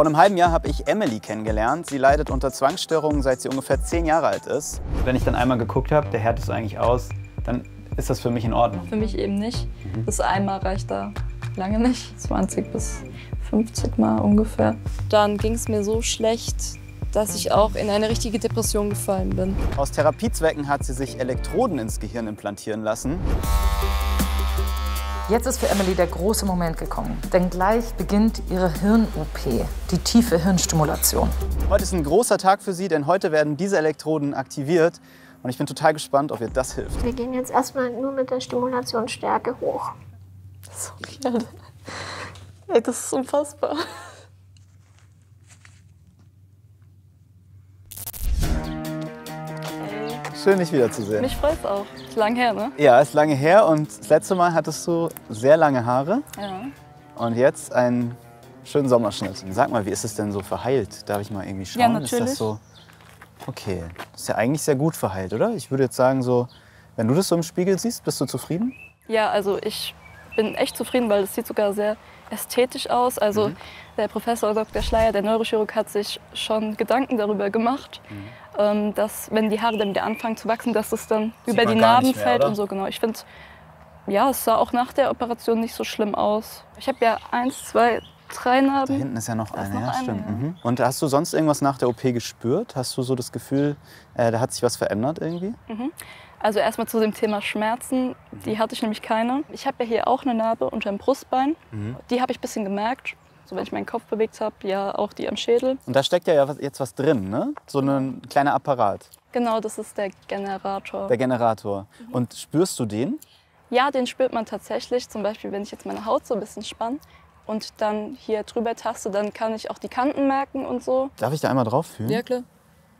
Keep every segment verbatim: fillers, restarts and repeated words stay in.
Vor einem halben Jahr habe ich Emily kennengelernt. Sie leidet unter Zwangsstörungen, seit sie ungefähr zehn Jahre alt ist. Wenn ich dann einmal geguckt habe, der Herd ist eigentlich aus, dann ist das für mich in Ordnung. Für mich eben nicht. Mhm. Das einmal reicht da lange nicht. zwanzig bis fünfzig Mal ungefähr. Dann ging es mir so schlecht, dass ich auch in eine richtige Depression gefallen bin. Aus Therapiezwecken hat sie sich Elektroden ins Gehirn implantieren lassen. Jetzt ist für Emily der große Moment gekommen, denn gleich beginnt ihre Hirn-O P, die tiefe Hirnstimulation. Heute ist ein großer Tag für sie, denn heute werden diese Elektroden aktiviert und ich bin total gespannt, ob ihr das hilft. Wir gehen jetzt erstmal nur mit der Stimulationsstärke hoch. Sorry, Alter. Ey, das ist unfassbar. Schön, dich wiederzusehen. Mich freut's auch. Ist lange her, ne? Ja, ist lange her und das letzte Mal hattest du sehr lange Haare. Ja. Und jetzt einen schönen Sommerschnitt. Sag mal, wie ist es denn so verheilt? Darf ich mal irgendwie schauen? Ja, natürlich. Ist das so? Okay, das ist ja eigentlich sehr gut verheilt, oder? Ich würde jetzt sagen, so, wenn du das so im Spiegel siehst, bist du zufrieden? Ja, also ich bin echt zufrieden, weil es sieht sogar sehr ästhetisch aus. Also mhm. der Professor Doktor Schleyer, der Neurochirurg, hat sich schon Gedanken darüber gemacht. Mhm. Dass, wenn die Haare dann wieder anfangen zu wachsen, dass es dann Sieht über die Narben fällt und so, genau. Ich finde, ja, es sah auch nach der Operation nicht so schlimm aus. Ich habe ja eins, zwei, drei Narben. Da hinten ist ja noch da eine, noch ja, eine, stimmt. Ja. Mhm. Und hast du sonst irgendwas nach der O P gespürt? Hast du so das Gefühl, äh, da hat sich was verändert irgendwie? Mhm. Also erstmal zu dem Thema Schmerzen, die hatte ich nämlich keine. Ich habe ja hier auch eine Narbe unter dem Brustbein, mhm. die habe ich ein bisschen gemerkt. So, wenn ich meinen Kopf bewegt habe, ja auch die am Schädel. Und da steckt ja jetzt was drin, ne? So ein kleiner Apparat. Genau, das ist der Generator. Der Generator. Mhm. Und spürst du den? Ja, den spürt man tatsächlich. Zum Beispiel, wenn ich jetzt meine Haut so ein bisschen spanne und dann hier drüber taste, dann kann ich auch die Kanten merken und so. Darf ich da einmal drauf fühlen? Ja, klar.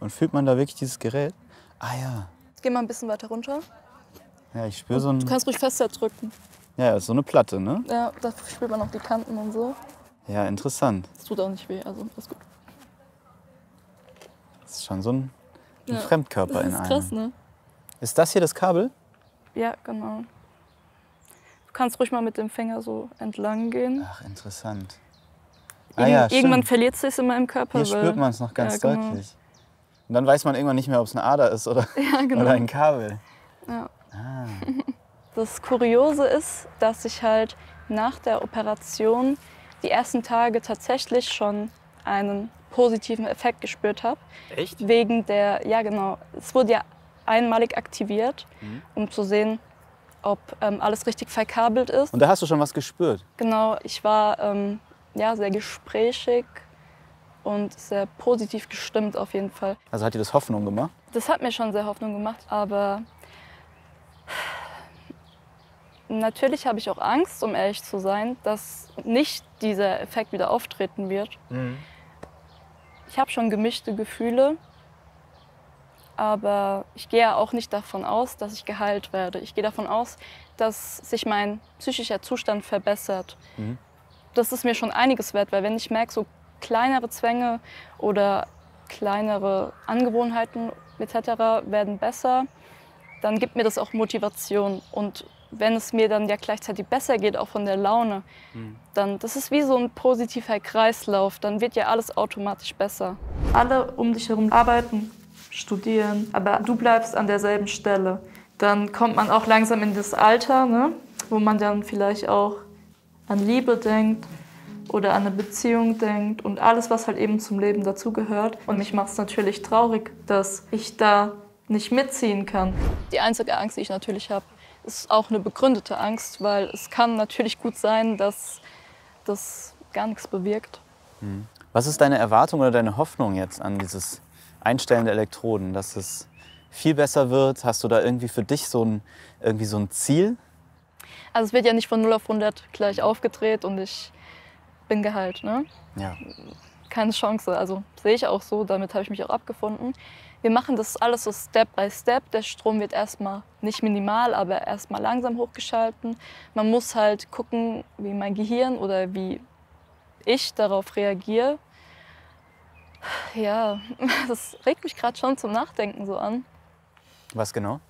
Und fühlt man da wirklich dieses Gerät? Ah ja. Jetzt geh mal ein bisschen weiter runter. Ja, ich spüre so ein... Du kannst ruhig fester drücken. Ja, ist so eine Platte, ne? Ja, da spürt man auch die Kanten und so. Ja, interessant. Es tut auch nicht weh, also alles gut. Das ist schon so ein, ein ja, Fremdkörper in einem. Das ist krass, ne? Ist das hier das Kabel? Ja, genau. Du kannst ruhig mal mit dem Finger so entlang gehen. Ach, interessant. Ah, Ir ja, irgendwann stimmt. verliert es sich immer im Körper. Hier spürt man es noch ganz ja, genau. deutlich. Und dann weiß man irgendwann nicht mehr, ob es eine Ader ist oder, ja, genau. oder ein Kabel. Ja. Ah. Das Kuriose ist, dass ich halt nach der Operation die ersten Tage tatsächlich schon einen positiven Effekt gespürt habe. Echt? Wegen der, ja genau, es wurde ja einmalig aktiviert, mhm. um zu sehen, ob ähm, alles richtig verkabelt ist. Und da hast du schon was gespürt? Genau, ich war ähm, ja, sehr gesprächig und sehr positiv gestimmt auf jeden Fall. Also hat dir das Hoffnung gemacht? Das hat mir schon sehr Hoffnung gemacht, aber natürlich habe ich auch Angst, um ehrlich zu sein, dass nicht dieser Effekt wieder auftreten wird. Mhm. Ich habe schon gemischte Gefühle, aber ich gehe ja auch nicht davon aus, dass ich geheilt werde. Ich gehe davon aus, dass sich mein psychischer Zustand verbessert. Mhm. Das ist mir schon einiges wert, weil wenn ich merke, so kleinere Zwänge oder kleinere Angewohnheiten et cetera werden besser, dann gibt mir das auch Motivation. Und wenn es mir dann ja gleichzeitig besser geht, auch von der Laune, mhm. dann das ist wie so ein positiver Kreislauf, dann wird ja alles automatisch besser. Alle um dich herum arbeiten, studieren, aber du bleibst an derselben Stelle. Dann kommt man auch langsam in das Alter, ne? Wo man dann vielleicht auch an Liebe denkt oder an eine Beziehung denkt und alles, was halt eben zum Leben dazugehört. Und mich macht es natürlich traurig, dass ich da nicht mitziehen kann. Die einzige Angst, die ich natürlich habe, ist auch eine begründete Angst, weil es kann natürlich gut sein, dass das gar nichts bewirkt. Was ist deine Erwartung oder deine Hoffnung jetzt an dieses Einstellen der Elektroden, dass es viel besser wird? Hast du da irgendwie für dich so ein, irgendwie so ein Ziel? Also es wird ja nicht von null auf hundert gleich aufgedreht und ich bin geheilt, ne? Ja. Keine Chance, also sehe ich auch so, damit habe ich mich auch abgefunden. Wir machen das alles so Step by Step. Der Strom wird erstmal nicht minimal, aber erstmal langsam hochgeschalten. Man muss halt gucken, wie mein Gehirn oder wie ich darauf reagiere. Ja, das regt mich gerade schon zum Nachdenken so an. Was genau?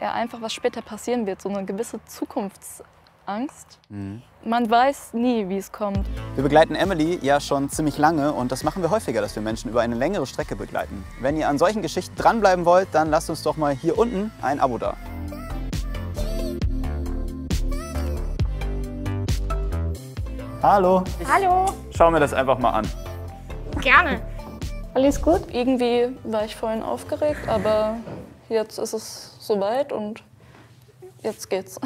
Ja, einfach was später passieren wird, so eine gewisse Zukunftsangst. Angst. Mhm. Man weiß nie, wie es kommt. Wir begleiten Emily ja schon ziemlich lange und das machen wir häufiger, dass wir Menschen über eine längere Strecke begleiten. Wenn ihr an solchen Geschichten dranbleiben wollt, dann lasst uns doch mal hier unten ein Abo da. Hallo. Ich Hallo. Schau mir das einfach mal an. Gerne. Alles gut? Irgendwie war ich vorhin aufgeregt, aber jetzt ist es soweit und jetzt geht's.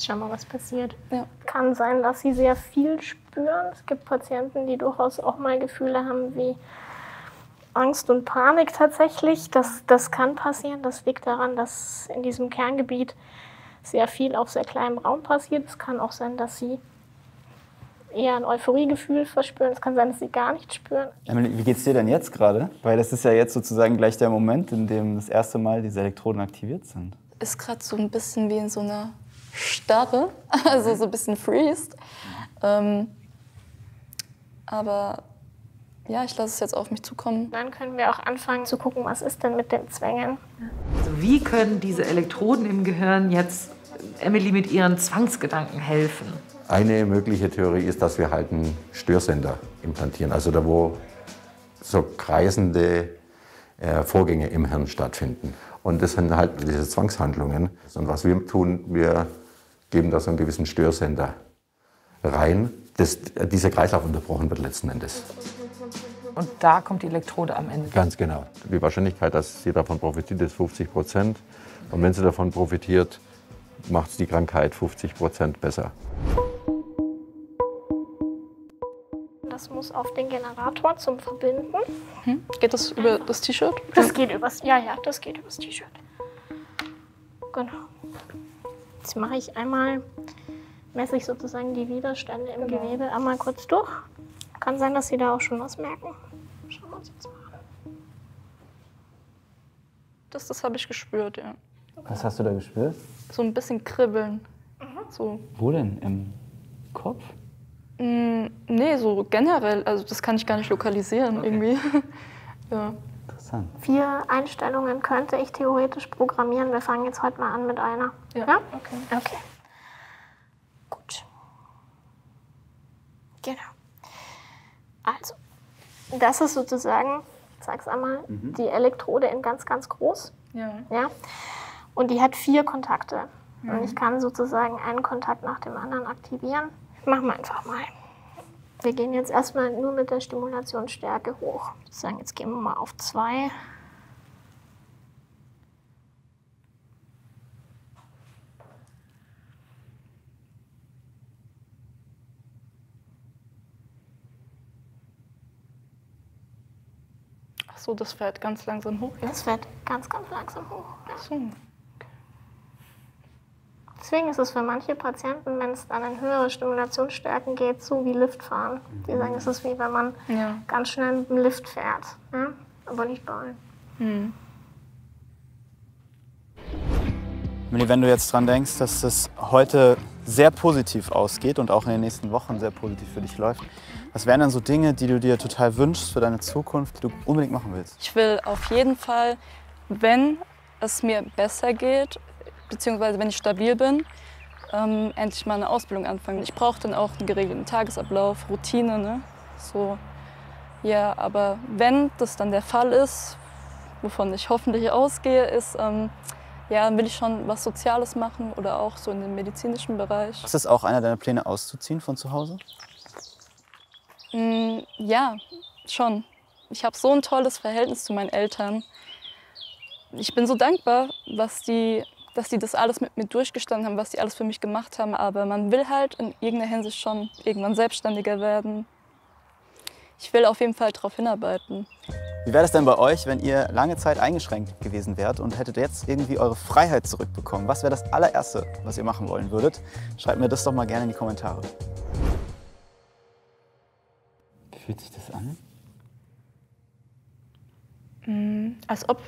Schau mal, was passiert. Ja. Kann sein, dass sie sehr viel spüren. Es gibt Patienten, die durchaus auch mal Gefühle haben wie Angst und Panik tatsächlich. Das, das kann passieren. Das liegt daran, dass in diesem Kerngebiet sehr viel auf sehr kleinem Raum passiert. Es kann auch sein, dass sie eher ein Euphoriegefühl verspüren. Es kann sein, dass sie gar nicht spüren. Emily, wie geht's dir denn jetzt gerade? Weil das ist ja jetzt sozusagen gleich der Moment, in dem das erste Mal diese Elektroden aktiviert sind. Ist gerade so ein bisschen wie in so einer Starre, also so ein bisschen freest. Ähm, aber ja, ich lasse es jetzt auf mich zukommen. Dann können wir auch anfangen zu gucken, was ist denn mit den Zwängen. Also wie können diese Elektroden im Gehirn jetzt Emily mit ihren Zwangsgedanken helfen? Eine mögliche Theorie ist, dass wir halt einen Störsender implantieren, also da, wo so kreisende äh, Vorgänge im Hirn stattfinden. Und das sind halt diese Zwangshandlungen. Und was wir tun, wir geben da so einen gewissen Störsender rein, dass dieser Kreislauf unterbrochen wird letzten Endes. Und da kommt die Elektrode am Ende. Ganz genau. Die Wahrscheinlichkeit, dass sie davon profitiert, ist fünfzig Prozent. Und wenn sie davon profitiert, macht es die Krankheit fünfzig Prozent besser. Das muss auf den Generator zum Verbinden. Hm? Geht das über das T-Shirt? Das geht übers, ja, ja, das geht übers T-Shirt. Genau. Jetzt mache ich einmal, messe ich sozusagen die Widerstände im genau. Gewebe einmal kurz durch. Kann sein, dass Sie da auch schon was merken. Schauen wir uns jetzt mal an. Das, das habe ich gespürt, ja. Was hast du da gespürt? So ein bisschen Kribbeln. Mhm. So. Wo denn? Im Kopf? Nee, so generell, also das kann ich gar nicht lokalisieren okay. irgendwie. Ja. Interessant. Vier Einstellungen könnte ich theoretisch programmieren. Wir fangen jetzt heute mal an mit einer. Ja, ja? Okay. Okay. Gut. Genau. Also, das ist sozusagen, ich sag's einmal, mhm. die Elektrode in ganz, ganz groß. Ja. Ja? Und die hat vier Kontakte. Mhm. Und ich kann sozusagen einen Kontakt nach dem anderen aktivieren. Machen wir einfach mal. Wir gehen jetzt erstmal nur mit der Stimulationsstärke hoch. Ich würde sagen, jetzt gehen wir mal auf zwei. Ach so, das fährt ganz langsam hoch. Ja? Das fährt ganz, ganz langsam hoch. Ach so. Deswegen ist es für manche Patienten, wenn es dann in höhere Stimulationsstärken geht, so wie Liftfahren. Die sagen, es ist wie wenn man ja. ganz schnell mit dem Lift fährt, ja? Aber nicht bei allen. Hm. Emily, wenn du jetzt dran denkst, dass das heute sehr positiv ausgeht und auch in den nächsten Wochen sehr positiv für dich läuft, was wären dann so Dinge, die du dir total wünschst für deine Zukunft, die du unbedingt machen willst? Ich will auf jeden Fall, wenn es mir besser geht, beziehungsweise wenn ich stabil bin, ähm, endlich mal eine Ausbildung anfangen. Ich brauche dann auch einen geregelten Tagesablauf, Routine, ne? So, ja, aber wenn das dann der Fall ist, wovon ich hoffentlich ausgehe, ist, ähm, ja, will ich schon was Soziales machen oder auch so in dem medizinischen Bereich. Ist das auch einer deiner Pläne, auszuziehen von zu Hause? Mm, ja, schon. Ich habe so ein tolles Verhältnis zu meinen Eltern. Ich bin so dankbar, was die dass die das alles mit mir durchgestanden haben, was die alles für mich gemacht haben. Aber man will halt in irgendeiner Hinsicht schon irgendwann selbstständiger werden. Ich will auf jeden Fall darauf hinarbeiten. Wie wäre das denn bei euch, wenn ihr lange Zeit eingeschränkt gewesen wärt und hättet jetzt irgendwie eure Freiheit zurückbekommen? Was wäre das allererste, was ihr machen wollen würdet? Schreibt mir das doch mal gerne in die Kommentare. Wie fühlt sich das an? Mm, als ob...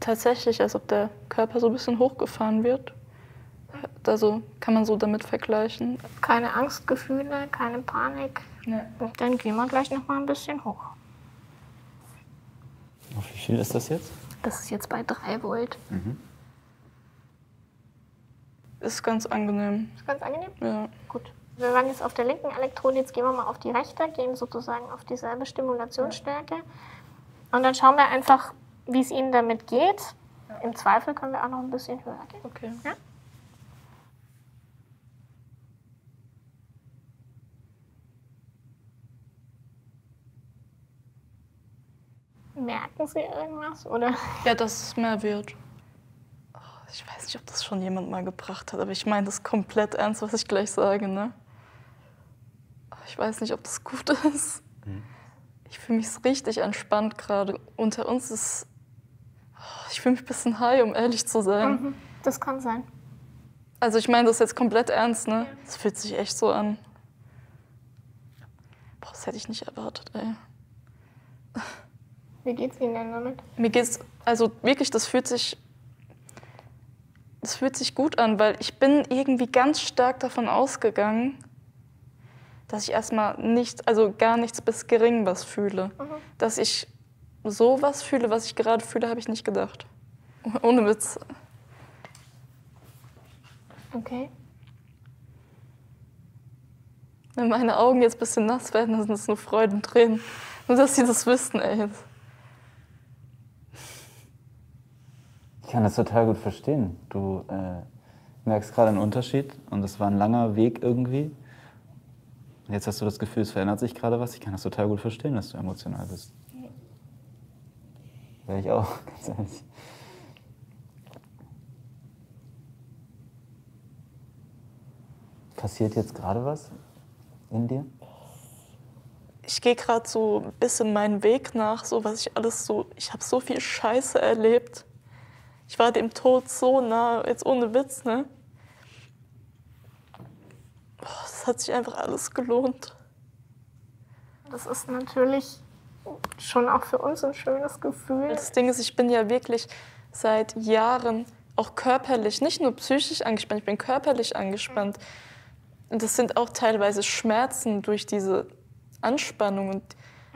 Tatsächlich, als ob der Körper so ein bisschen hochgefahren wird. Also kann man so damit vergleichen. Keine Angstgefühle, keine Panik. Nee. Dann gehen wir gleich noch mal ein bisschen hoch. Auf wie viel ist das jetzt? Das ist jetzt bei drei Volt. Mhm. Ist ganz angenehm. Ist ganz angenehm? Ja. Gut. Wir waren jetzt auf der linken Elektrode, jetzt gehen wir mal auf die rechte, gehen sozusagen auf dieselbe Stimulationsstärke. Und dann schauen wir einfach, wie es Ihnen damit geht. Ja. Im Zweifel können wir auch noch ein bisschen höher gehen. Okay. Ja? Merken Sie irgendwas, oder? Ja, dass es mehr wird. Ich weiß nicht, ob das schon jemand mal gebracht hat, aber ich meine das komplett ernst, was ich gleich sage, ne? Ich weiß nicht, ob das gut ist. Mhm. Ich fühle mich richtig entspannt gerade. Unter uns ist... Ich fühle mich ein bisschen high, um ehrlich zu sein. Mhm. Das kann sein. Also ich meine das jetzt komplett ernst, ne? Ja. Das fühlt sich echt so an. Boah, das hätte ich nicht erwartet, ey. Wie geht's Ihnen denn damit? Mir geht's... Also wirklich, das fühlt sich... Es fühlt sich gut an, weil ich bin irgendwie ganz stark davon ausgegangen, dass ich erstmal nicht, also gar nichts bis gering was fühle. Mhm. Dass ich so was fühle, was ich gerade fühle, habe ich nicht gedacht. Ohne Witz. Okay. Wenn meine Augen jetzt ein bisschen nass werden, dann sind es nur Freudentränen. Nur, dass Sie das wissen, ey. Ich kann das total gut verstehen. Du äh, merkst gerade einen Unterschied und das war ein langer Weg irgendwie. Jetzt hast du das Gefühl, es verändert sich gerade was. Ich kann das total gut verstehen, dass du emotional bist. Wäre ich auch, ganz ehrlich. Passiert jetzt gerade was in dir? Ich gehe gerade so ein bisschen meinen Weg nach, so was ich alles so... Ich habe so viel Scheiße erlebt. Ich war dem Tod so nah, jetzt ohne Witz, ne? Das hat sich einfach alles gelohnt. Das ist natürlich schon auch für uns ein schönes Gefühl. Das Ding ist, ich bin ja wirklich seit Jahren auch körperlich, nicht nur psychisch angespannt, ich bin körperlich angespannt. Und das sind auch teilweise Schmerzen durch diese Anspannung. Und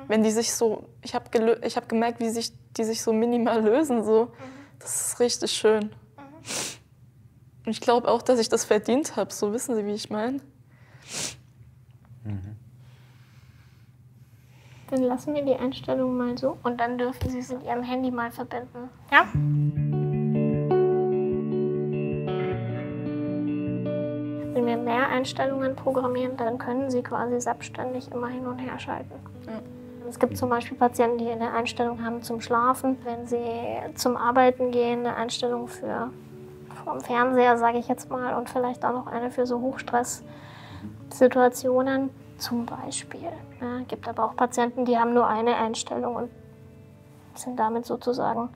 wenn die sich so, ich habe ich hab gemerkt, wie sich die sich so minimal lösen, so. Das ist richtig schön. Mhm. Und ich glaube auch, dass ich das verdient habe. So, wissen Sie, wie ich meine? Mhm. Dann lassen wir die Einstellung mal so und dann dürfen Sie es mit Ihrem Handy mal verbinden. Ja? Wenn wir mehr Einstellungen programmieren, dann können Sie quasi selbstständig immer hin und her schalten. Ja. Es gibt zum Beispiel Patienten, die eine Einstellung haben zum Schlafen. Wenn sie zum Arbeiten gehen, eine Einstellung für vom Fernseher, sage ich jetzt mal, und vielleicht auch noch eine für so Hochstresssituationen zum Beispiel. Ja, gibt aber auch Patienten, die haben nur eine Einstellung und sind damit sozusagen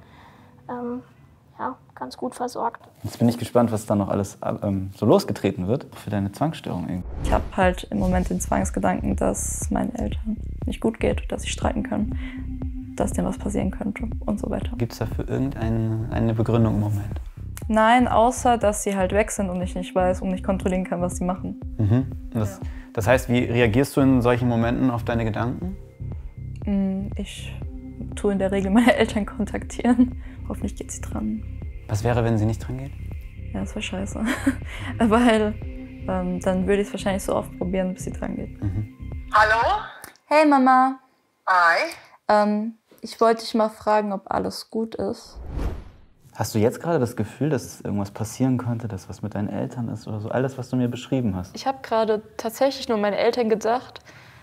ähm, ja, ganz gut versorgt. Jetzt bin ich gespannt, was da noch alles ähm, so losgetreten wird für deine Zwangsstörung. Ich habe halt im Moment den Zwangsgedanken, dass meinen Eltern nicht gut geht, dass sie streiten können, dass denen was passieren könnte und so weiter. Gibt es dafür irgendeine eine Begründung im Moment? Nein, außer dass sie halt weg sind und ich nicht weiß und nicht kontrollieren kann, was sie machen. Mhm. Das, ja. Das heißt, wie reagierst du in solchen Momenten auf deine Gedanken? Ich tue in der Regel meine Eltern kontaktieren. Hoffentlich geht sie dran. Was wäre, wenn sie nicht dran geht? Ja, das wäre scheiße. Weil ähm, dann würde ich es wahrscheinlich so oft probieren, bis sie dran geht. Mhm. Hallo? Hey Mama. Hi. Ähm, ich wollte dich mal fragen, ob alles gut ist. Hast du jetzt gerade das Gefühl, dass irgendwas passieren könnte, dass was mit deinen Eltern ist oder so? Alles, was du mir beschrieben hast. Ich habe gerade tatsächlich nur an meine Eltern gedacht,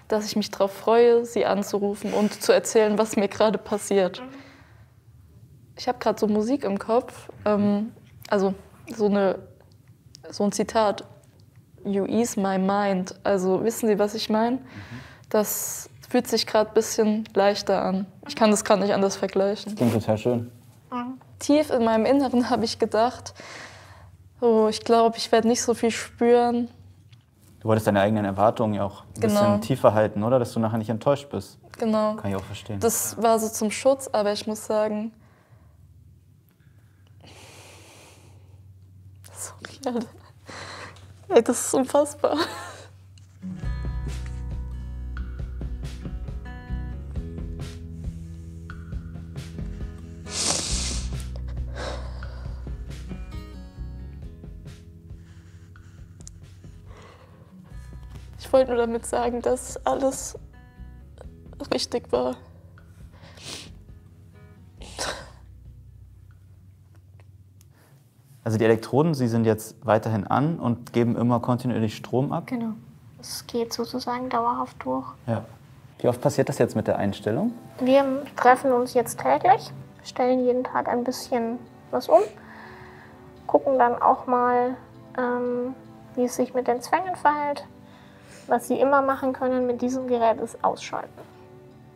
dass ich mich darauf freue, sie anzurufen und zu erzählen, was mir gerade passiert. Mhm. Ich habe gerade so Musik im Kopf, ähm, also so, eine, so ein Zitat. You ease my mind. Also wissen Sie, was ich meine? Mhm. Das fühlt sich gerade ein bisschen leichter an. Ich kann das gerade nicht anders vergleichen. Das klingt total schön. Mhm. Tief in meinem Inneren habe ich gedacht, oh, ich glaube, ich werde nicht so viel spüren. Du wolltest deine eigenen Erwartungen ja auch ein genau. bisschen tiefer halten, oder? Dass du nachher nicht enttäuscht bist. Genau. Kann ich auch verstehen. Das war so zum Schutz, aber ich muss sagen, sorry, ey, das ist unfassbar. Ich wollte nur damit sagen, dass alles richtig war. Also die Elektroden, sie sind jetzt weiterhin an und geben immer kontinuierlich Strom ab? Genau. Es geht sozusagen dauerhaft durch. Ja. Wie oft passiert das jetzt mit der Einstellung? Wir treffen uns jetzt täglich, stellen jeden Tag ein bisschen was um, gucken dann auch mal, ähm, wie es sich mit den Zwängen verhält. Was sie immer machen können mit diesem Gerät ist ausschalten.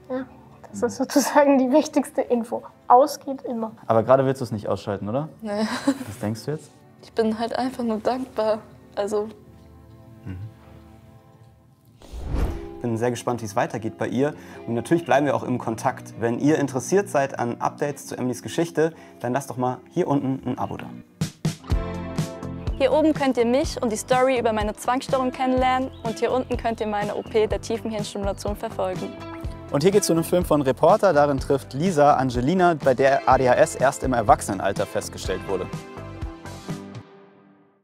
Ja, das ist sozusagen die wichtigste Info. Aus geht immer. Aber gerade willst du es nicht ausschalten, oder? Nee. Was denkst du jetzt? Ich bin halt einfach nur dankbar. Also. Mhm. Bin sehr gespannt, wie es weitergeht bei ihr. Und natürlich bleiben wir auch im Kontakt. Wenn ihr interessiert seid an Updates zu Emilys Geschichte, dann lasst doch mal hier unten ein Abo da. Hier oben könnt ihr mich und die Story über meine Zwangsstörung kennenlernen und hier unten könnt ihr meine O P der tiefen Hirnstimulation verfolgen. Und hier geht's zu einem Film von Reporter. Darin trifft Lisa Angelina, bei der A D H S erst im Erwachsenenalter festgestellt wurde.